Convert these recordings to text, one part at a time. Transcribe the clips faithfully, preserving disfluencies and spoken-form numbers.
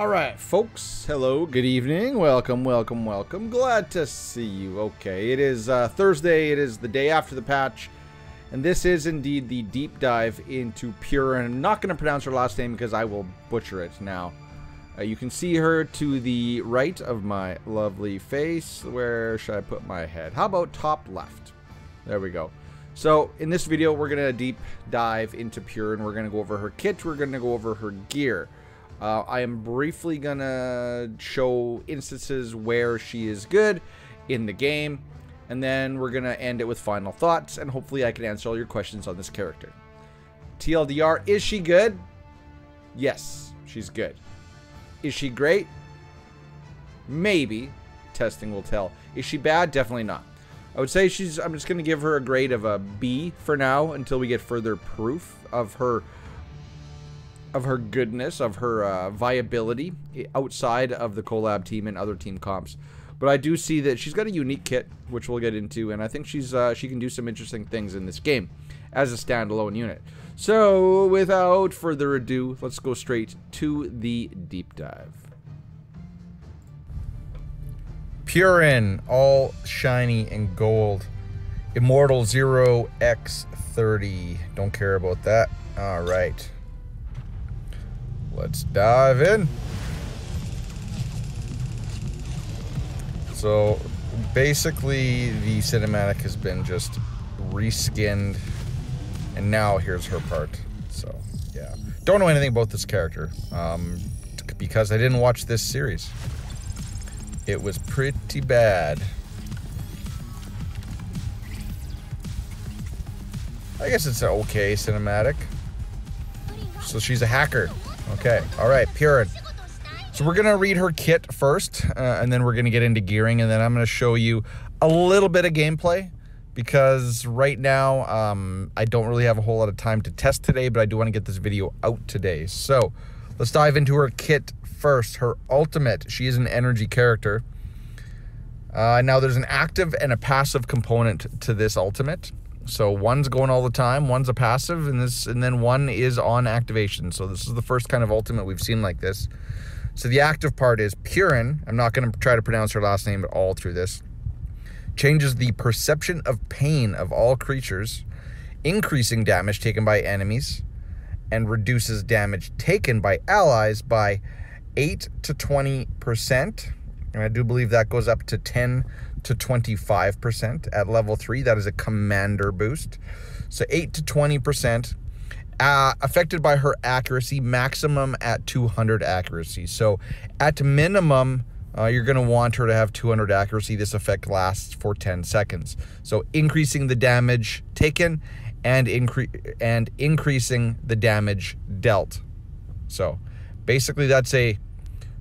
Alright, folks. Hello, good evening. Welcome, welcome, welcome. Glad to see you. Okay, it is uh, Thursday. It is the day after the patch. And this is indeed the deep dive into Purin. I'm not going to pronounce her last name because I will butcher it now. Uh, you can see her to the right of my lovely face. Where should I put my head? How about top left? There we go. So, in this video, we're going to deep dive into Purin. We're going to go over her kit. We're going to go over her gear. Uh, I am briefly gonna show instances where she is good in the game, and then we're gonna end it with final thoughts, and hopefully I can answer all your questions on this character. T L D R, is she good? Yes, she's good. Is she great? Maybe. Testing will tell. Is she bad? Definitely not. I would say she's, I'm just gonna give her a grade of a B for now until we get further proof of her of her goodness, of her uh, viability outside of the collab team and other team comps. But I do see that she's got a unique kit, which we'll get into, and I think she's uh, she can do some interesting things in this game as a standalone unit. So, without further ado, let's go straight to the deep dive. Purin, all shiny and gold. Immortal zero by thirty. Don't care about that. All right. Let's dive in. So basically the cinematic has been just reskinned, and now here's her part. So yeah, don't know anything about this character um, because I didn't watch this series. It was pretty bad. I guess it's an okay cinematic. So she's a hacker. Okay, all right, Purin. So we're gonna read her kit first, uh, and then we're gonna get into gearing, and then I'm gonna show you a little bit of gameplay, because right now um, I don't really have a whole lot of time to test today, but I do want to get this video out today. So let's dive into her kit first. Her ultimate, she is an energy character. Uh, now there's an active and a passive component to this ultimate. So one's going all the time, one's a passive, and this, and then one is on activation. So this is the first kind of ultimate we've seen like this. So the active part is Purin. I'm not going to try to pronounce her last name at all through this. Changes the perception of pain of all creatures, increasing damage taken by enemies, and reduces damage taken by allies by eight to twenty percent. And I do believe that goes up to ten to twenty-five percent at level three. That is a commander boost. So eight to twenty percent. Uh, affected by her accuracy, maximum at two hundred accuracy. So at minimum, uh, you're going to want her to have two hundred accuracy. This effect lasts for ten seconds. So increasing the damage taken and, incre and increasing the damage dealt. So basically that's a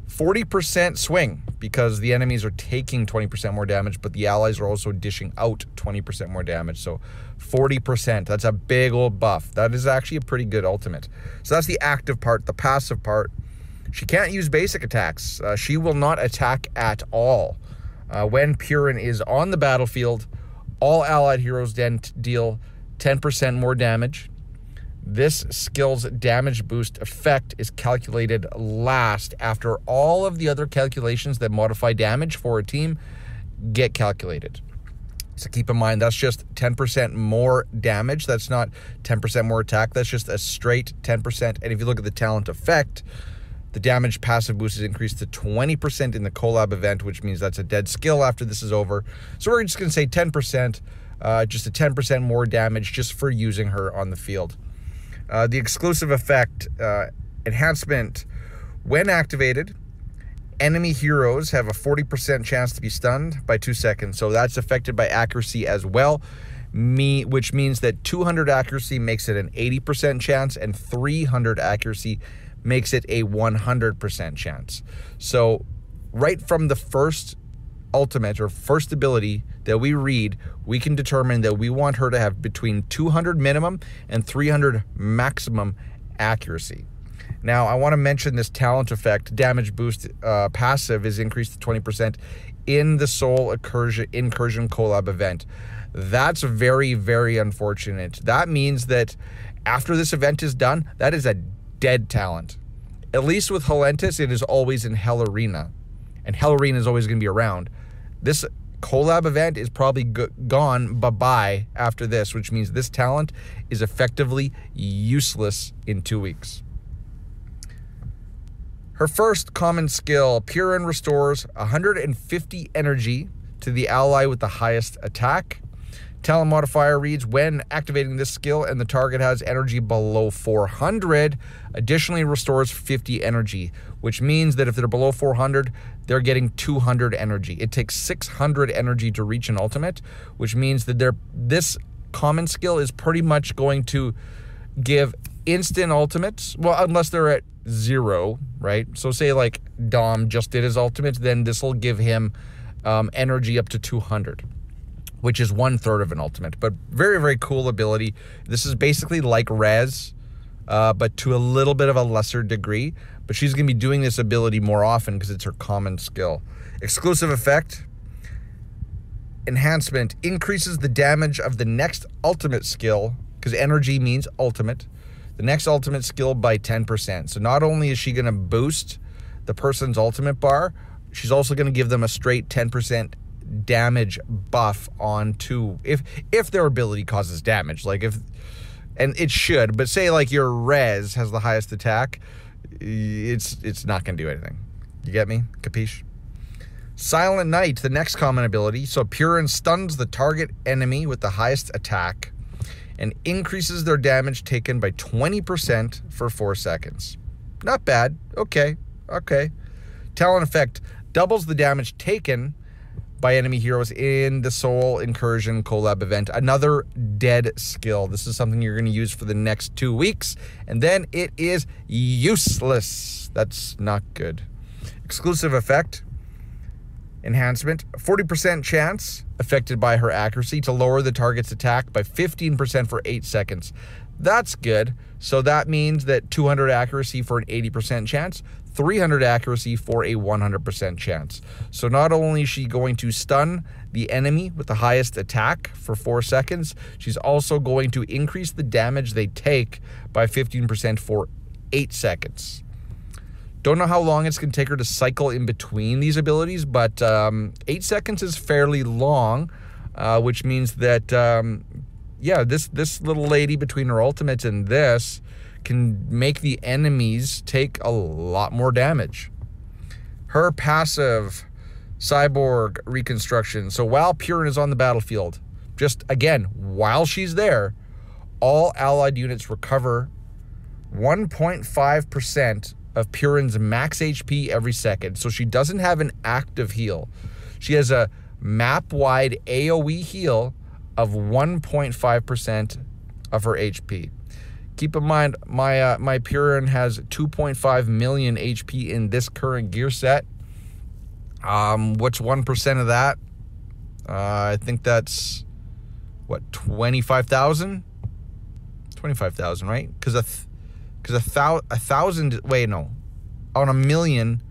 forty percent swing, because the enemies are taking twenty percent more damage, but the allies are also dishing out twenty percent more damage. So forty percent, that's a big old buff. That is actually a pretty good ultimate. So that's the active part. The passive part, she can't use basic attacks. Uh, she will not attack at all. Uh, when Purin is on the battlefield, all allied heroes then deal ten percent more damage. This skill's damage boost effect is calculated last, after all of the other calculations that modify damage for a team get calculated. So keep in mind, that's just ten percent more damage. That's not ten percent more attack. That's just a straight ten percent. And if you look at the talent effect, the damage passive boost is increased to twenty percent in the collab event, which means that's a dead skill after this is over. So we're just going to say ten percent, uh, just a ten percent more damage just for using her on the field. Uh, the exclusive effect uh, enhancement, when activated, enemy heroes have a forty percent chance to be stunned by two seconds. So that's affected by accuracy as well, me, which means that two hundred accuracy makes it an eighty percent chance, and three hundred accuracy makes it a one hundred percent chance. So right from the first ultimate or first ability that we read, we can determine that we want her to have between two hundred minimum and three hundred maximum accuracy. Now, I want to mention this talent effect, damage boost uh, passive is increased to twenty percent in the Soul Incursion, Incursion collab event. That's very, very unfortunate. That means that after this event is done, that is a dead talent. At least with Helentis, it is always in Hell Arena, and Hell Arena is always going to be around. This collab event is probably go gone bye-bye after this, which means this talent is effectively useless in two weeks. Her first common skill, Purin, restores one hundred fifty energy to the ally with the highest attack. Talent modifier reads, when activating this skill and the target has energy below four hundred, additionally restores fifty energy, which means that if they're below four hundred, they're getting two hundred energy. It takes six hundred energy to reach an ultimate, which means that they're, this common skill is pretty much going to give instant ultimates, well, unless they're at zero, right? So say like Dom just did his ultimates, then this will give him um, energy up to two hundred. Which is one third of an ultimate, but very, very cool ability. This is basically like Rez, uh, but to a little bit of a lesser degree, but she's gonna be doing this ability more often because it's her common skill. Exclusive effect, enhancement, increases the damage of the next ultimate skill, because energy means ultimate, the next ultimate skill by ten percent. So not only is she gonna boost the person's ultimate bar, she's also gonna give them a straight ten percent damage buff on to if if their ability causes damage, like if, and it should, but say like your Rez has the highest attack, it's it's not gonna do anything. You get me? Capiche? Silent Knight, the next common ability. So Purin stuns the target enemy with the highest attack and increases their damage taken by twenty percent for four seconds. Not bad. Okay, okay. Talent effect, doubles the damage taken by enemy heroes in the Soul Incursion collab event. Another dead skill. This is something you're gonna use for the next two weeks, and then it is useless. That's not good. Exclusive effect, enhancement, forty percent chance affected by her accuracy to lower the target's attack by fifteen percent for eight seconds. That's good. So that means that two hundred accuracy for an eighty percent chance, three hundred accuracy for a one hundred percent chance. So not only is she going to stun the enemy with the highest attack for four seconds, she's also going to increase the damage they take by fifteen percent for eight seconds. Don't know how long it's going to take her to cycle in between these abilities, but um, eight seconds is fairly long, uh, which means that... Um, yeah, this, this little lady between her ultimates and this can make the enemies take a lot more damage. Her passive, cyborg reconstruction. So while Purin is on the battlefield, just again, while she's there, all allied units recover one point five percent of Purin's max H P every second. So she doesn't have an active heal. She has a map-wide AoE heal of one point five percent of her H P. Keep in mind, my uh, my Purin has two point five million H P in this current gear set. Um, what's one percent of that? Uh, I think that's, what, twenty-five thousand? twenty-five thousand, right? Because a, th a, thou a thousand, wait, no. On a million,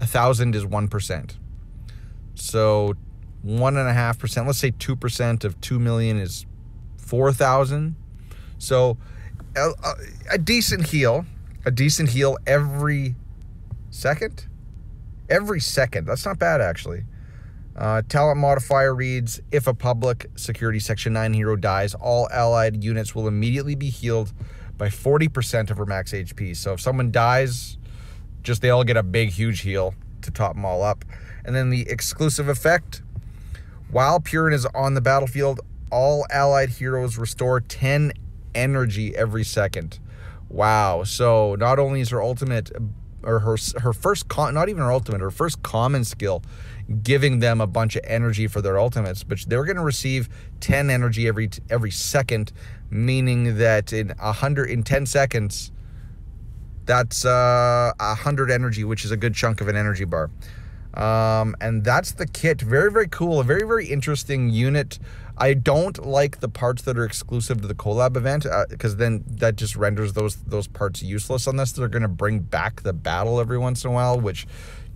a thousand is one percent. So... One and a half percent. Let's say two percent of two million is four thousand. So, a, a decent heal, a decent heal every second, every second. That's not bad actually. Uh, talent modifier reads: if a Public Security Section nine hero dies, all allied units will immediately be healed by forty percent of her max H P. So if someone dies, just they all get a big, huge heal to top them all up. And then the exclusive effect. While Purin is on the battlefield, all allied heroes restore ten energy every second. Wow. So not only is her ultimate, or her, her first, con, not even her ultimate, her first common skill, giving them a bunch of energy for their ultimates, but they're going to receive ten energy every every second, meaning that in one hundred ten seconds, that's uh, one hundred energy, which is a good chunk of an energy bar. Um, and that's the kit. Very, very cool. A very, very interesting unit. I don't like the parts that are exclusive to the collab event because uh, then that just renders those those parts useless unless they're going to bring back the battle every once in a while, which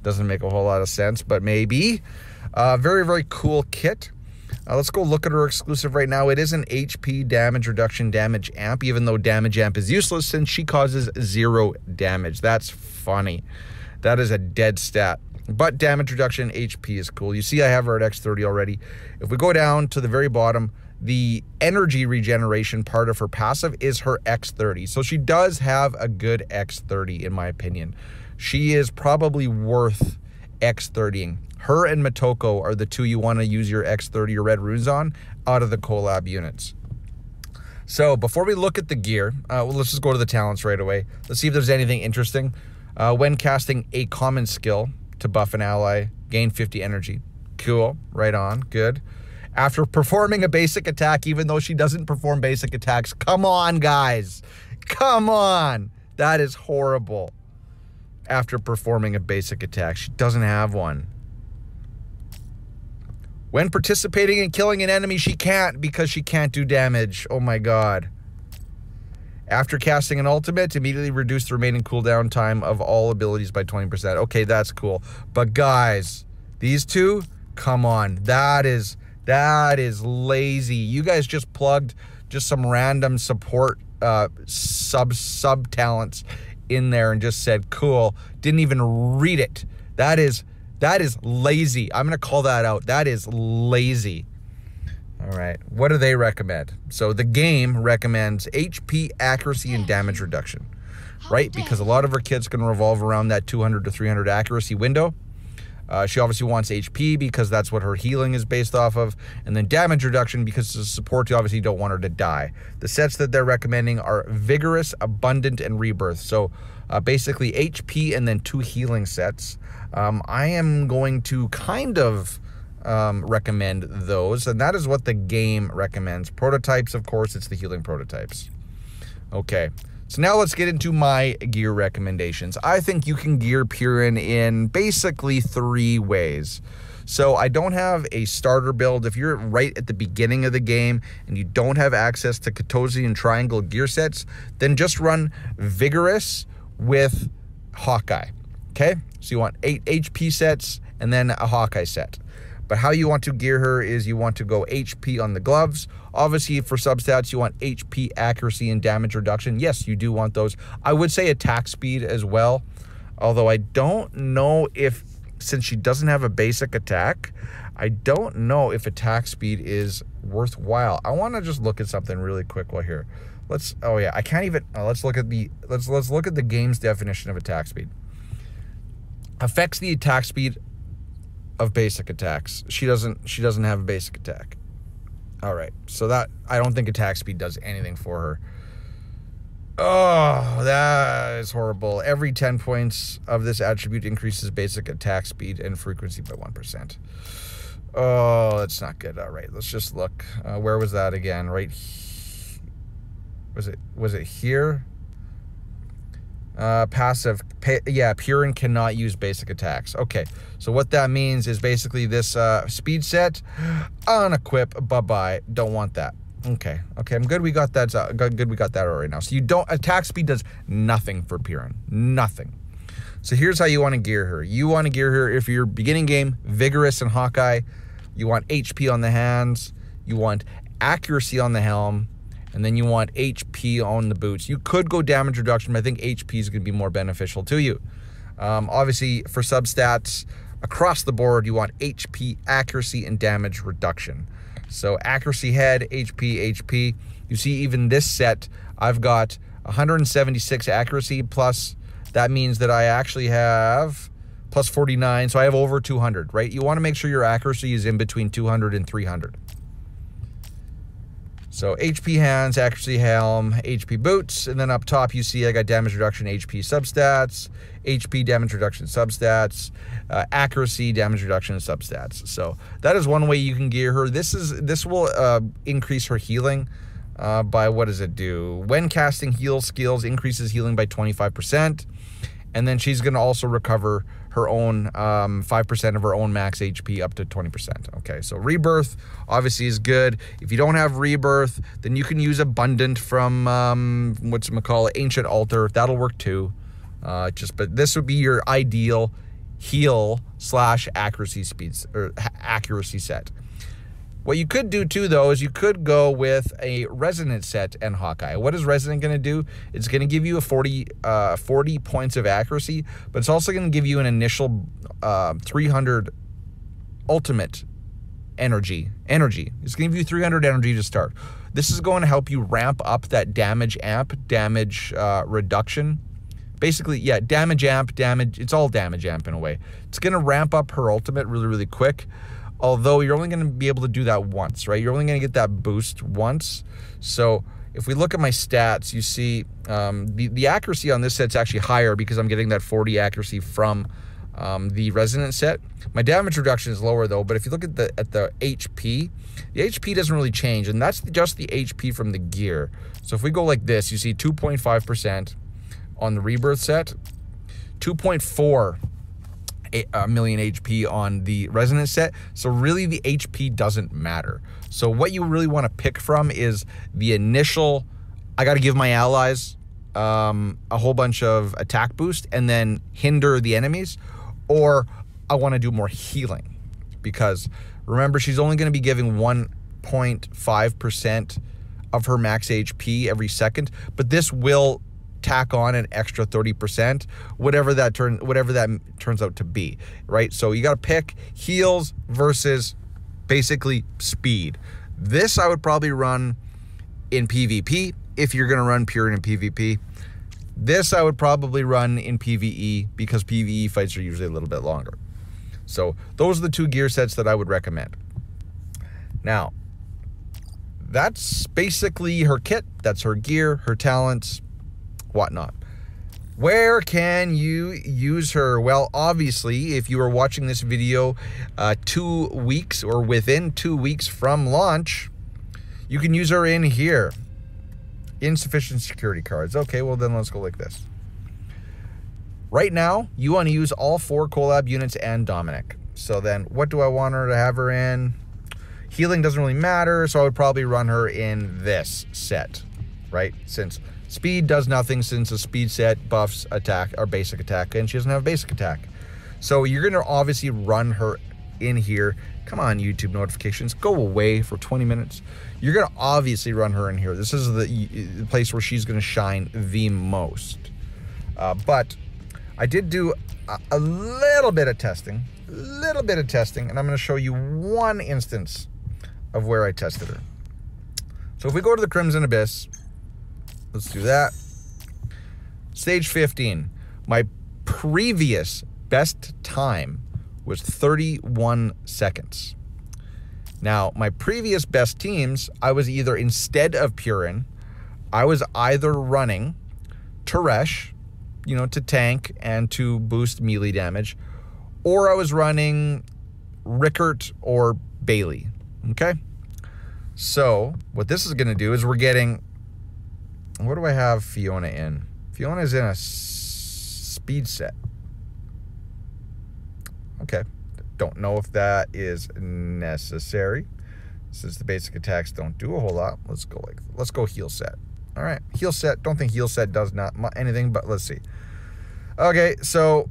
doesn't make a whole lot of sense, but maybe. Uh, very, very cool kit. Uh, let's go look at her exclusive right now. It is an H P damage reduction damage amp, even though damage amp is useless since she causes zero damage. That's funny. That is a dead stat. But damage reduction H P is cool. You see I have her at X thirty already. If we go down to the very bottom, the energy regeneration part of her passive is her X thirty. So she does have a good X thirty in my opinion. She is probably worth X thirtying. Her and Motoko are the two you want to use your X thirty or red runes on out of the collab units. So before we look at the gear, uh, well, let's just go to the talents right away. Let's see if there's anything interesting. Uh, when casting a common skill to buff an ally, gain fifty energy. Cool, right on, good. After performing a basic attack, even though she doesn't perform basic attacks, come on guys, come on. That is horrible. After performing a basic attack, she doesn't have one. When participating in killing an enemy, she can't because she can't do damage. Oh my god. After casting an ultimate, immediately reduce the remaining cooldown time of all abilities by twenty percent. Okay, that's cool. But guys, these two, come on. That is, that is lazy. You guys just plugged just some random support uh, sub, sub talents in there and just said, cool. Didn't even read it. That is, that is lazy. I'm gonna call that out. That is lazy. All right, what do they recommend? So the game recommends H P, accuracy, and damage reduction, right? Because a lot of her kits can revolve around that two hundred to three hundred accuracy window. Uh, she obviously wants H P because that's what her healing is based off of, and then damage reduction because the support, you obviously don't want her to die. The sets that they're recommending are Vigorous, Abundant, and Rebirth. So uh, basically H P and then two healing sets. Um, I am going to kind of... Um, recommend those, and that is what the game recommends. Prototypes, of course, it's the healing prototypes. Okay, so now let's get into my gear recommendations. I think you can gear Purin in basically three ways. So I don't have a starter build. If you're right at the beginning of the game and you don't have access to Katozi and Triangle gear sets, then just run Vigorous with Hawkeye. Okay, so you want eight H P sets and then a Hawkeye set. But how you want to gear her is you want to go H P on the gloves. Obviously, for substats, you want H P, accuracy, and damage reduction. Yes, you do want those. I would say attack speed as well. Although I don't know if, since she doesn't have a basic attack, I don't know if attack speed is worthwhile. I want to just look at something really quick while here. Let's, oh yeah, I can't even, oh, let's look at the, let's, let's look at the game's definition of attack speed. Affects the attack speed of basic attacks. She doesn't she doesn't have a basic attack. All right. So that, I don't think attack speed does anything for her. Oh, that is horrible. Every ten points of this attribute increases basic attack speed and frequency by one percent. Oh, that's not good. All right. Let's just look. Uh, where was that again? Right here. Was it was it here? Uh, passive, pay, yeah, Purin cannot use basic attacks. Okay, so what that means is basically this uh, speed set, unequip, bye-bye, don't want that. Okay, okay, I'm good we got that, uh, good we got that already now. So you don't, attack speed does nothing for Purin, nothing. So here's how you want to gear her. You want to gear her, if you're beginning game, Vigorous and Hawkeye, you want H P on the hands, you want accuracy on the helm, and then you want H P on the boots. You could go damage reduction, but I think H P is going to be more beneficial to you. Um, obviously, for substats, across the board, you want H P, accuracy, and damage reduction. So accuracy head, H P, H P. You see, even this set, I've got one hundred seventy-six accuracy plus. That means that I actually have plus forty-nine, so I have over two hundred, right? You want to make sure your accuracy is in between two hundred and three hundred. So H P hands, accuracy helm, H P boots, and then up top you see I got damage reduction, H P substats, H P damage reduction substats, uh, accuracy damage reduction substats. So that is one way you can gear her. This is this will uh, increase her healing uh, by, what does it do? When casting heal skills, increases healing by twenty-five percent, and then she's going to also recover her own um, five percent of her own max H P up to twenty percent. Okay, so Rebirth obviously is good. If you don't have Rebirth, then you can use Abundant from, um, whatchamacallit, Ancient Altar. That'll work too. Uh, just, but this would be your ideal heal slash accuracy speeds, or accuracy set. What you could do too, though, is you could go with a Resonant set and Hawkeye. What is Resonant going to do? It's going to give you a forty, uh, forty points of accuracy, but it's also going to give you an initial uh, three hundred ultimate energy. Energy. It's going to give you three hundred energy to start. This is going to help you ramp up that damage amp, damage uh, reduction. Basically, yeah, damage amp, damage, it's all damage amp in a way. It's going to ramp up her ultimate really, really quick. Although you're only going to be able to do that once, right? You're only going to get that boost once. So if we look at my stats, you see um, the, the accuracy on this set's actually higher because I'm getting that forty accuracy from um, the Resonant set. My damage reduction is lower though, but if you look at the at the H P, the H P doesn't really change, and that's just the H P from the gear. So if we go like this, you see two point five percent on the Rebirth set, two point four percent. A million H P on the Resonant set. So really the H P doesn't matter. So what you really want to pick from is the initial, I got to give my allies um, a whole bunch of attack boost and then hinder the enemies, or I want to do more healing, because remember she's only going to be giving one point five percent of her max H P every second, but this will tack on an extra thirty percent, whatever that turn, whatever that turns out to be, right? So you got to pick heals versus basically speed. This I would probably run in PvP if you're going to run Purin in PvP. This I would probably run in PvE because PvE fights are usually a little bit longer. So those are the two gear sets that I would recommend. Now, that's basically her kit. That's her gear, her talents, whatnot. Where can you use her? Well, obviously, if you are watching this video uh, two weeks or within two weeks from launch, you can use her in here. Insufficient security cards. Okay, well then let's go like this. Right now, you want to use all four collab units and Dominic. So then what do I want her to have her in? Healing doesn't really matter, so I would probably run her in this set, right? Since speed does nothing, since the speed set buffs attack or basic attack, and she doesn't have basic attack. So you're going to obviously run her in here. Come on, YouTube notifications, go away for twenty minutes. You're going to obviously run her in here. This is the place where she's going to shine the most. Uh, but I did do a, a little bit of testing, a little bit of testing, and I'm going to show you one instance of where I tested her. So if we go to the Crimson Abyss, let's do that. Stage fifteen. My previous best time was thirty-one seconds. Now, my previous best teams, I was either, instead of Purin, I was either running Tresh, you know, to tank and to boost melee damage, or I was running Rickert or Bailey, okay? So, what this is going to do is we're getting... What do I have Fiona in? Fiona's in a speed set. Okay. Don't know if that is necessary, since the basic attacks don't do a whole lot. Let's go like let's go heal set. All right, heal set. Don't think heal set does not anything, but let's see. Okay, so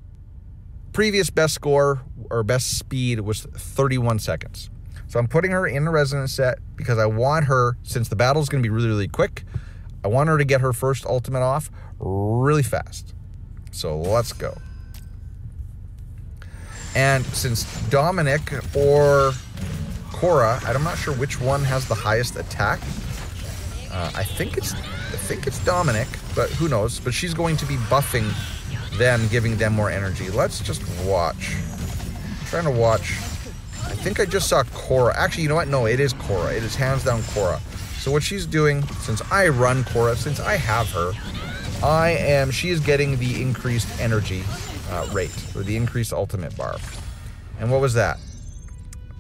previous best score or best speed was thirty-one seconds. So I'm putting her in the Resonant set because I want her, since the battle is going to be really really quick. I want her to get her first ultimate off really fast. So let's go. And since Dominic or Korra, I'm not sure which one has the highest attack. Uh, I think it's I think it's Dominic, but who knows? But she's going to be buffing them, giving them more energy. Let's just watch. I'm trying to watch. I think I just saw Korra. Actually, you know what? No, it is Korra. It is hands down Korra. So what she's doing, since I run Korra, since I have her, I am, she is getting the increased energy uh, rate, or the increased ultimate bar. And what was that?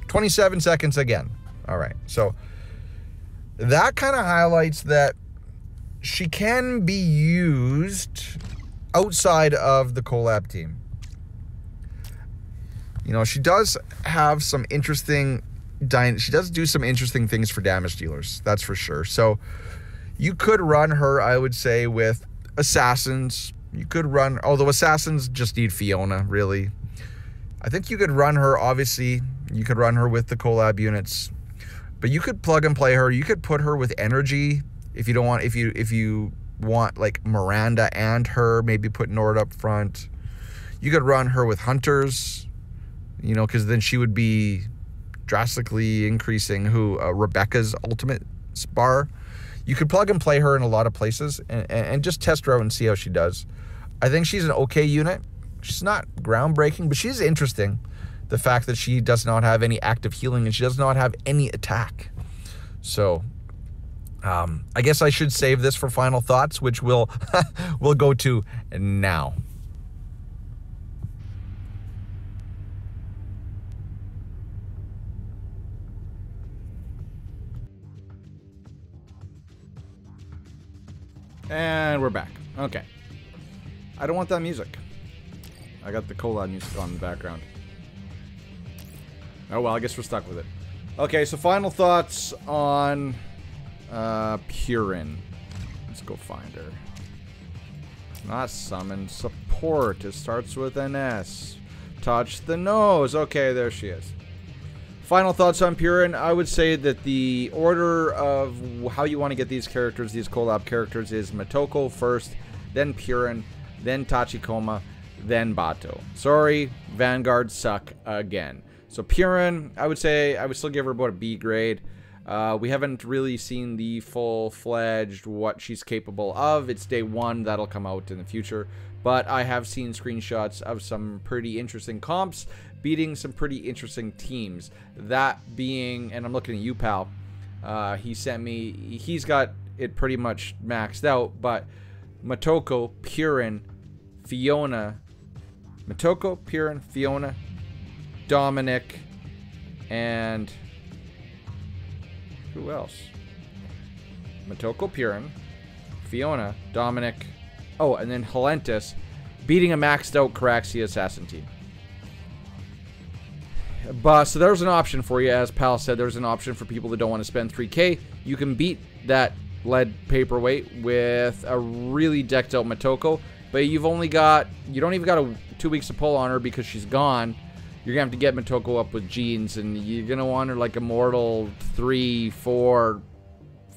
twenty-seven seconds again. All right, so that kind of highlights that she can be used outside of the collab team. You know, she does have some interesting... She does do some interesting things for damage dealers, that's for sure. So you could run her, I would say, with assassins. You could run, although assassins just need Fiona, really. I think you could run her, obviously, you could run her with the collab units. But you could plug and play her. You could put her with energy if you don't want. If you if you want like Miranda and her, maybe put Nord up front. You could run her with hunters, you know, because then she would be drastically increasing who uh, Rebecca's ultimate bar. You could plug and play her in a lot of places and, and just test her out and see how she does. I think she's an okay unit. She's not groundbreaking, but she's interesting. The fact that she does not have any active healing and she does not have any attack. So, um, I guess I should save this for final thoughts, which we'll, we'll go to now. And we're back. Okay. I don't want that music. I got the collab music on in the background. Oh well, I guess we're stuck with it. Okay, so final thoughts on uh, Purin. Let's go find her. Not summon, support. It starts with an S. Touch the nose. Okay, there she is. Final thoughts on Purin. I would say that the order of how you want to get these characters, these collab characters, is Motoko first, then Purin, then Tachikoma, then Bato. Sorry, Vanguard suck again. So Purin, I would say, I would still give her about a B grade. Uh, we haven't really seen the full-fledged what she's capable of. It's day one. That'll come out in the future. But I have seen screenshots of some pretty interesting comps beating some pretty interesting teams. That being, and I'm looking at you, pal. Uh, he sent me, he's got it pretty much maxed out, but Motoko, Purin, Fiona, Motoko, Purin, Fiona, Dominic, and who else? Motoko, Purin, Fiona, Dominic, oh, and then Helentis, beating a maxed out Koraxia assassin team. But, so there's an option for you, as Pal said, there's an option for people that don't want to spend three K. You can beat that lead paperweight with a really decked out Motoko, but you've only got, you don't even got a, two weeks to pull on her because she's gone. You're going to have to get Motoko up with jeans, and you're going to want her like a mortal three, four,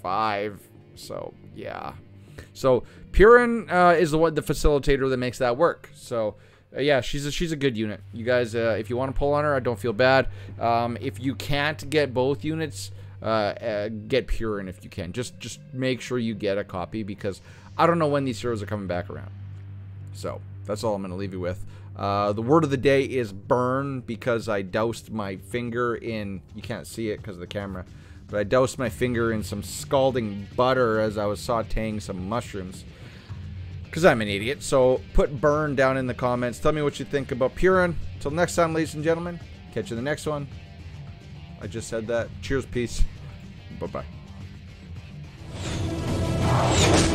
five. So, yeah. So, Purin uh, is the one, the facilitator that makes that work. So, uh, yeah, she's a, she's a good unit. You guys, uh, if you want to pull on her, I don't feel bad. Um, if you can't get both units, uh, uh, get Purin if you can. Just, just make sure you get a copy, because I don't know when these heroes are coming back around. So, that's all I'm going to leave you with. Uh, the word of the day is burn, because I doused my finger in, you can't see it because of the camera, but I doused my finger in some scalding butter as I was sauteing some mushrooms, because I'm an idiot. So put burn down in the comments. Tell me what you think about Purin. Till next time, ladies and gentlemen, catch you in the next one. I just said that. Cheers, peace, bye-bye.